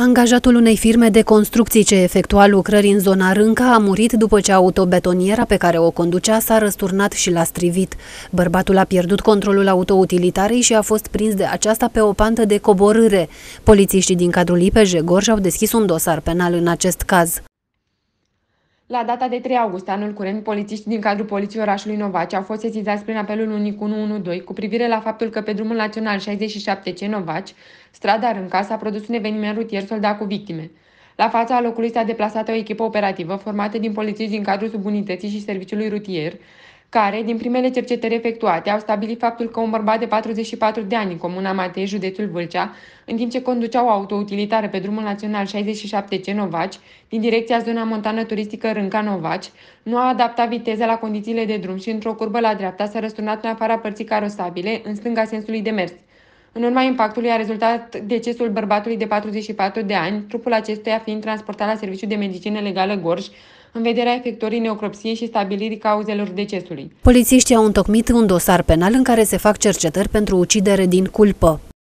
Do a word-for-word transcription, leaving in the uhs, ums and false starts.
Angajatul unei firme de construcții ce efectua lucrări în zona Rânca a murit după ce autobetoniera pe care o conducea s-a răsturnat și l-a strivit. Bărbatul a pierdut controlul autoutilitarei și a fost prins de aceasta pe o pantă de coborâre. Polițiștii din cadrul I P J Gorj au deschis un dosar penal în acest caz. La data de trei august anul curent, polițiștii din cadrul Poliției Orașului Novaci au fost sesizați prin apelul unic unu unu doi cu privire la faptul că pe drumul național șaizeci și șapte C Novaci, strada Rânca, s-a produs un eveniment rutier soldat cu victime. La fața locului s-a deplasat o echipă operativă formată din polițiști din cadrul subunității și serviciului rutier, care, din primele cercetări efectuate, au stabilit faptul că un bărbat de patruzeci și patru de ani în comuna Matei, județul Vâlcea, în timp ce conducea o autoutilitară pe drumul național șaizeci și șapte C Novaci, din direcția zona montană turistică Rânca-Novaci, nu a adaptat viteza la condițiile de drum și, într-o curbă la dreapta, s-a răsturnat în afara părții carosabile, în stânga sensului de mers. În urma impactului a rezultat decesul bărbatului de patruzeci și patru de ani, trupul acestuia fiind transportat la Serviciul de Medicină Legală Gorj, în vederea efectuării necropsiei și stabilirii cauzelor decesului. Polițiștii au întocmit un dosar penal în care se fac cercetări pentru ucidere din culpă.